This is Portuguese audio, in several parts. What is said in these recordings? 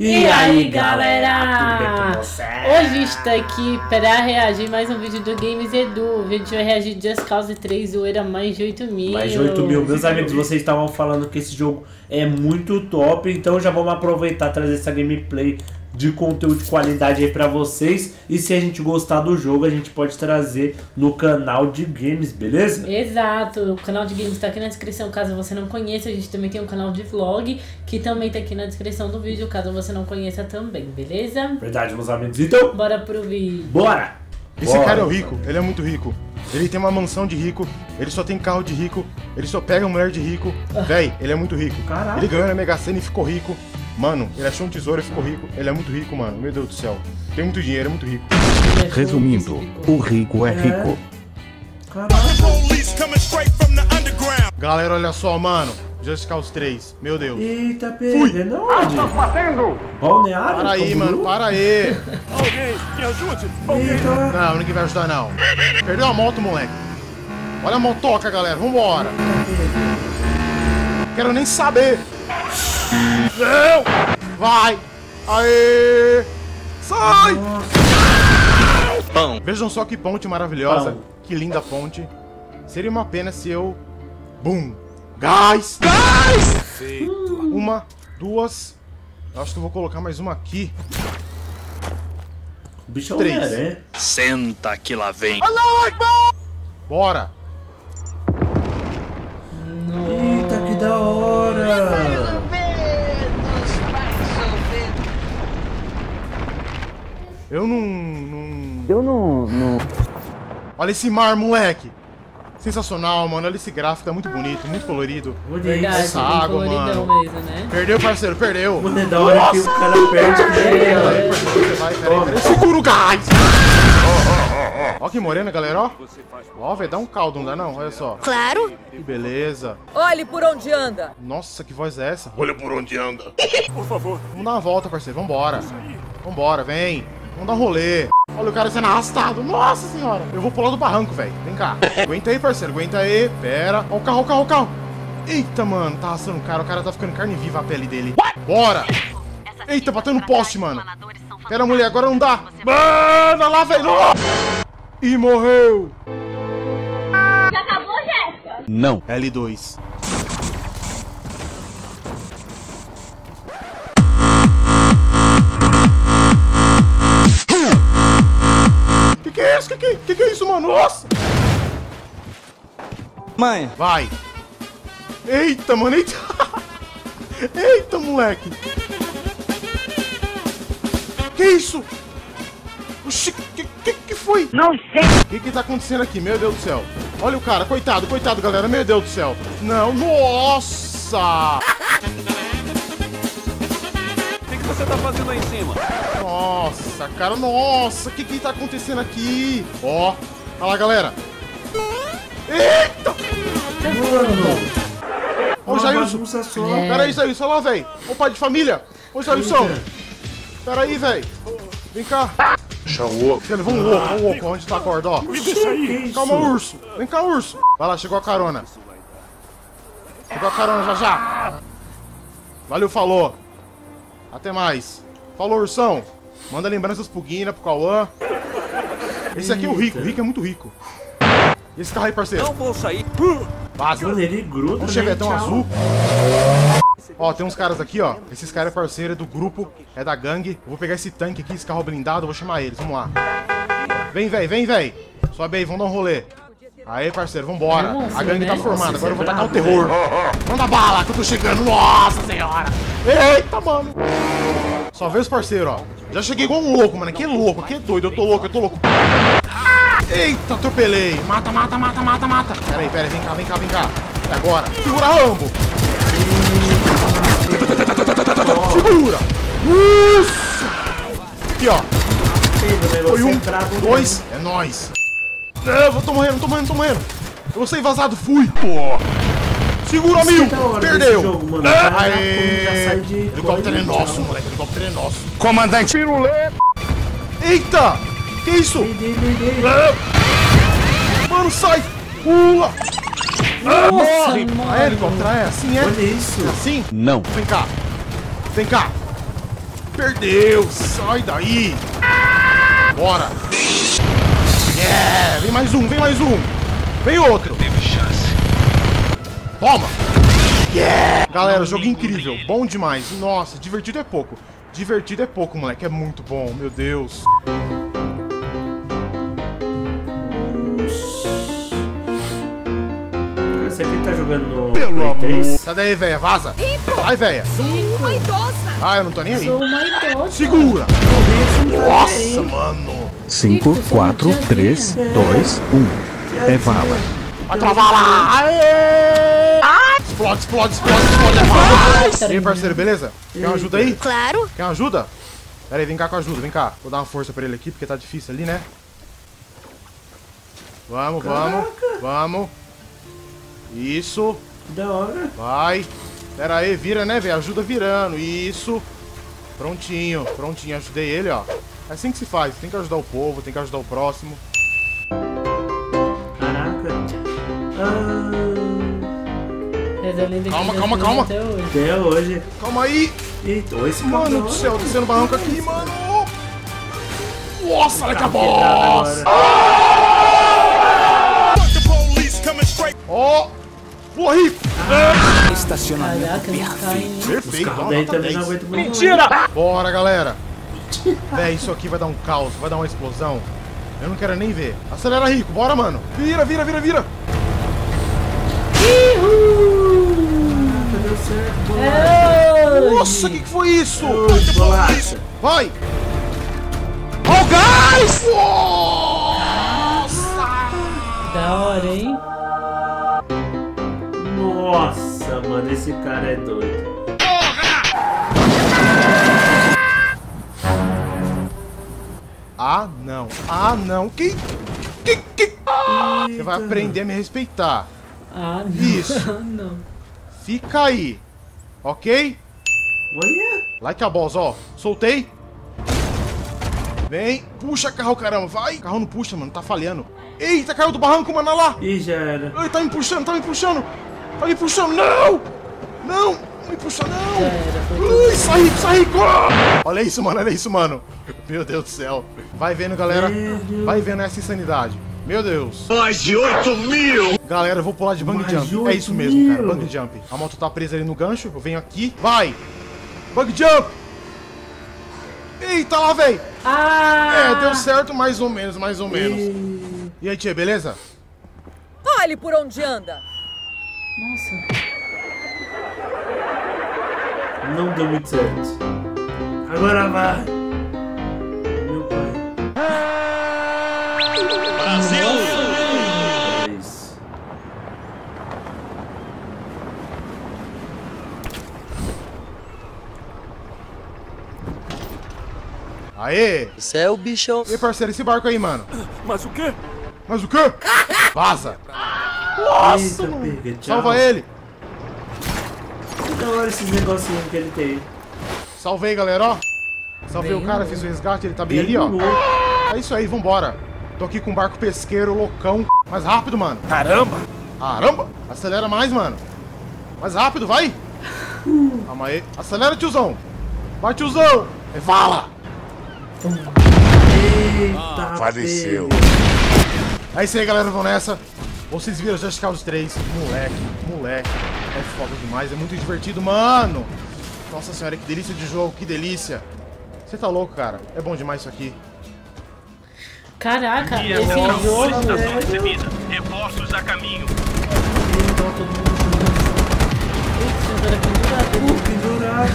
E aí galera, hoje estou aqui para reagir mais um vídeo do Games Edu. O vídeo vai reagir Just Cause 3, zoeira mais de 8.000. Mais de 8.000, meus amigos, vocês estavam falando que esse jogo é muito top. Então já vamos aproveitar e trazer essa gameplay de conteúdo de qualidade aí pra vocês. E se a gente gostar do jogo, a gente pode trazer no canal de games, beleza? Exato, o canal de games tá aqui na descrição, caso você não conheça. A gente também tem um canal de vlog, que também tá aqui na descrição do vídeo, caso você não conheça também, beleza? Verdade, meus amigos, então bora pro vídeo. Bora! Esse cara é o rico, ele é muito rico. Ele tem uma mansão de rico, ele só tem carro de rico, ele só pega mulher de rico. Véi, ele é muito rico. Caraca. Ele ganhou na Mega Sena e ficou rico. Mano, ele achou um tesouro e ficou rico. Ele é muito rico, mano. Meu Deus do céu. Tem muito dinheiro, é muito rico. Resumindo, o rico é rico. Caraca. Galera, olha só, mano. Just Cause 3. Meu Deus. Eita, perdendo. Balneário? Para aí, mano. Para aí. Alguém me ajude. Não, ninguém vai ajudar, não. Perdeu a moto, moleque. Olha a motoca, galera. Vambora. Quero nem saber. Não! Vai! Aê! Sai! Pão. Vejam só que ponte maravilhosa. Pão. Que linda ponte. Seria uma pena se eu... Bum! Gás! Gás! Uma, duas... Eu acho que eu vou colocar mais uma aqui. O bicho é três. Né? Senta que lá vem. Bora! Eita, que da hora! Eu não... Olha esse mar, moleque. Sensacional, mano. Olha esse gráfico, tá muito bonito, muito colorido. Verdade, essa água, mano. Mesmo, né? Perdeu, parceiro, perdeu. Mano, da hora que o cara perde. Peraí. Segura o gás. Ó que morena, galera, ó. Ó, velho, dá um caldo, não dá não? Olha só. Claro. Que beleza. Olhe por onde anda. Nossa, que voz é essa? Olha por onde anda. Por favor. Vamos dar uma volta, parceiro. Vambora. Vambora, vem. Vamos dar um rolê. Olha o cara sendo arrastado. Nossa senhora. Eu vou pular do barranco, velho. Vem cá. Aguenta aí, parceiro. Aguenta aí. Pera. Ó o carro, o carro. Eita, mano. Tá arrastando o cara. O cara tá ficando carne viva a pele dele. Bora. Eita, bateu no poste, mano. Pera, mulher. Agora não dá. Mano, olha lá, velho. E morreu. Já acabou, Jéssica? Não. L2. Que é isso, mano? Nossa! Mãe! Vai! Eita, mano! Eita! Eita, moleque! Que isso? Oxi, que foi? Não sei! Que tá acontecendo aqui? Meu Deus do céu! Olha o cara, coitado, coitado, galera! Meu Deus do céu! Não! Nossa! O que você tá fazendo aí em cima? Nossa, cara, nossa, que tá acontecendo aqui? Ó, olha lá, galera. Eita! Mano! Ô, Jailson, pera aí, Jailson, olha lá, velho. Ô, pai de família. Ô, Jailson, pera aí, velho. Vem cá. Chaô. Vamos, onde tá a corda, ó. Calma, urso. Vem cá, urso. Vai lá, chegou a carona. Chegou a carona, já. Valeu, falou. Até mais. Falou, ursão. Manda lembranças pro Guina, pro Cauã. Esse aqui é o rico é muito rico. E esse carro aí, parceiro? Não vou sair. Basta. Ele gruda, um chevetão azul. Ó, tem uns caras aqui, ó. Esses caras é parceiro, é do grupo, é da gangue. Eu vou pegar esse tanque aqui, esse carro blindado, eu vou chamar eles, vamos lá. Vem, véi, vem, véi. Sobe aí, vamos dar um rolê. Aí, parceiro, vambora. Nossa, a gangue tá formada, nossa, agora eu vou tacar o terror. Manda bala, que eu tô chegando. Nossa senhora. Eita, mano. Só vê os parceiros, ó. Já cheguei igual um louco, mano. Que louco, que doido. Eu tô louco. Eita, atropelei. Mata. Pera aí. Vem cá. E agora? Segura, Rambo. Segura. Isso. Aqui, ó. Foi um, dois. É nóis. Não, tô morrendo. Eu vou sair vazado, fui. Pô. Segura, amigo. Perdeu. Jogo, aê. O helicóptero é nosso, moleque. O helicóptero é nosso. Comandante. Piruleta. Eita. Que isso? Peguei. Mano, sai. Pula. Morre. A helicóptero é assim, é? Olha isso. Assim? Não. Vem cá. Perdeu! Sai daí! Bora! É! Vem mais um, vem mais um! Vem outro! Toma! Yeah! Galera, jogo incrível, bom demais! Nossa, divertido é pouco! Divertido é pouco, moleque, é muito bom, meu Deus! Você aqui tá jogando no Play 3? Sai daí, véia, vaza! Vai, véia! Sou uma idosa! Ah, eu não tô nem aí! Sou uma idosa! Segura! Nossa, mano! 5, 4, 3, 2, 1. É vala! Vai pra vala! Aê! Explode, explode, explode, explode! E aí, parceiro, beleza? Quer uma ajuda aí? Claro! Quer uma ajuda? Pera aí, vem cá com a ajuda, vem cá. Vou dar uma força pra ele aqui, porque tá difícil ali, né? Vamos, vamos, vamos! Isso. Da hora. Vai. Pera aí, vira, né, velho? Ajuda virando. Isso. Prontinho, prontinho. Ajudei ele, ó. É assim que se faz. Tem que ajudar o povo, tem que ajudar o próximo. Caraca. Calma, calma, calma. Até hoje. Calma aí. Eita, esse mano do céu, descendo o barranco aqui, mano. Nossa, olha que a bosta. Ó. Morri! Ah, estacionamento. Caraca, perfeito. Perfeito. Ó, mentira! Bora, galera. Véi, isso aqui vai dar um caos, vai dar uma explosão. Eu não quero nem ver. Acelera, Rico. Bora, mano. Vira, vira, vira, vira. Deu certo. Nossa, o que foi isso? Bolacha. Vai. Ó o gás! Nossa! Da hora, hein? Nossa, mano, esse cara é doido. Ah, não. Ah, não. Que? Você vai aprender a me respeitar. Ah, não. Isso. Ah, não. Fica aí. Ok? Olha. Like a boss, ó. Soltei. Vem. Puxa carro, caramba. Vai. Carro não puxa, mano. Tá falhando. Eita, caiu do barranco, mano. Olha lá. Ih, já era. Ai, tá me puxando, tá me puxando. Tá me puxando, não! Não! Não me puxa, não! Ai, sai, sai! Olha isso, mano, olha isso, mano! Meu Deus do céu! Vai vendo, galera! Vai vendo essa insanidade! Meu Deus! Mais de 8 mil! Galera, eu vou pular de bungee jump. É isso mesmo, cara, bungee jump. A moto tá presa ali no gancho, eu venho aqui. Vai! Bungee jump! Eita lá, véi! Ah! É, deu certo mais ou menos, mais ou menos. E aí, tia, beleza? Olhe por onde anda! Nossa. Não deu muito certo. Agora vai. Meu pai. Brasil! É isso. Aê! Você é o bichão. E parceiro, esse barco aí, mano. Mas o quê? Mas o quê? Vaza! Nossa, pega, salva ele! Que da hora esses negocinhos que ele tem. Salvei, galera, ó. Salvei bem, o cara, fiz o resgate, ele tá bem ali, ó. É isso aí, vambora. Tô aqui com um barco pesqueiro, loucão. Mais rápido, mano. Caramba! Caramba! Acelera mais, mano. Mais rápido, vai! Calma aí. Acelera, tiozão! Vai, tiozão! E fala! Eita, faleceu. É isso aí, galera, vamos nessa. Vocês viram Just Cause 3, moleque, moleque, é foda demais, é muito divertido, mano! Nossa senhora, que delícia de jogo, que delícia! Você tá louco, cara, é bom demais isso aqui. Caraca, esse jogo, reforços a caminho. Pendurado,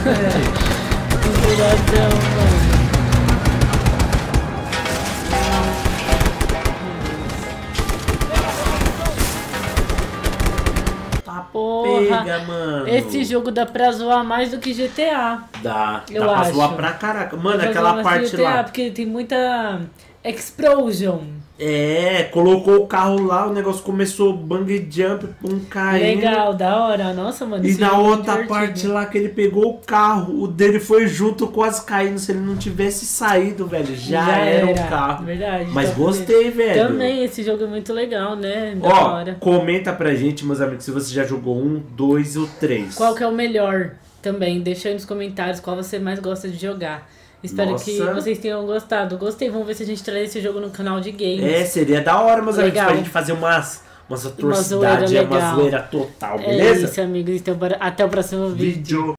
porra, pega, mano. Esse jogo dá pra zoar mais do que GTA. Dá, eu dá pra acho. Zoar pra caraca. Mano, aquela parte GTA, lá. Porque tem muita explosion. É, colocou o carro lá, o negócio começou bungee jump, um caiu. Legal, da hora. Nossa, mano. E na outra parte lá que ele pegou o carro, o dele foi junto, quase caindo. Se ele não tivesse saído, velho, já era o carro. Verdade. Mas gostei, velho. Também, esse jogo é muito legal, né? Da hora. Comenta pra gente, meus amigos, se você já jogou 1, 2 ou 3. Qual que é o melhor? também. Deixa aí nos comentários qual você mais gosta de jogar. Espero que vocês tenham gostado. Gostei, vamos ver se a gente traz esse jogo no canal de games. É, seria da hora, meus amigos, pra gente fazer umas atrocidades, uma zoeira total, beleza? É isso, amigos. Então, até o próximo vídeo.